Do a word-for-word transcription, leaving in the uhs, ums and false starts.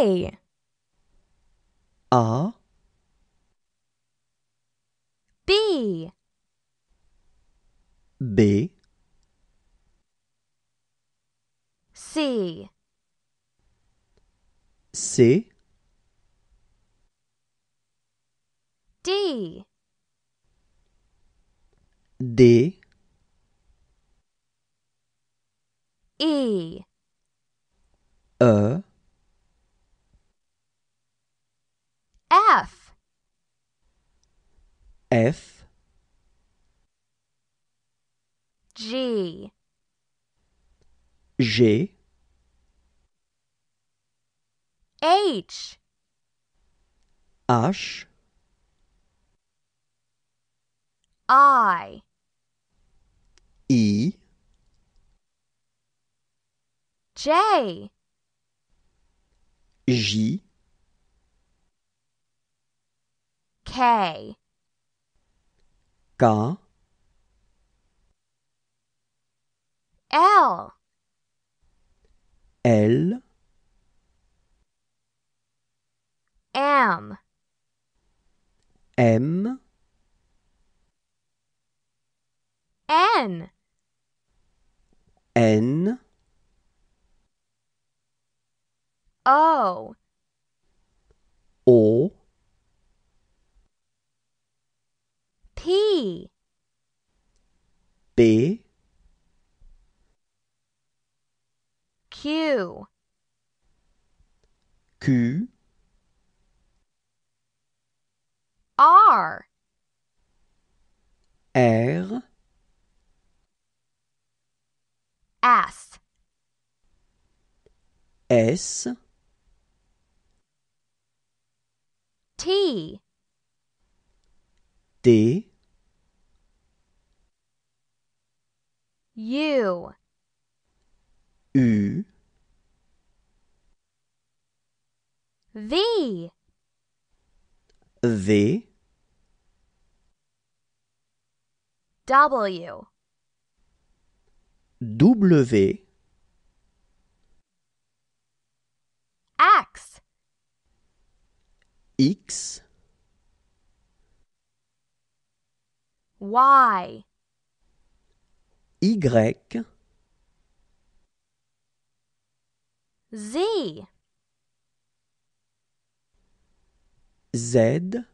A. A. B. B. C. C. D. D. E. E. F. F. G. G. H. H. I. I. J. J. K. K. L. L. M. M. N. N. O. O. P. P. Q. Q. R. R. S. S. T. T. U. U. V. V. W. W. X. X. Y. Y. Z. Z.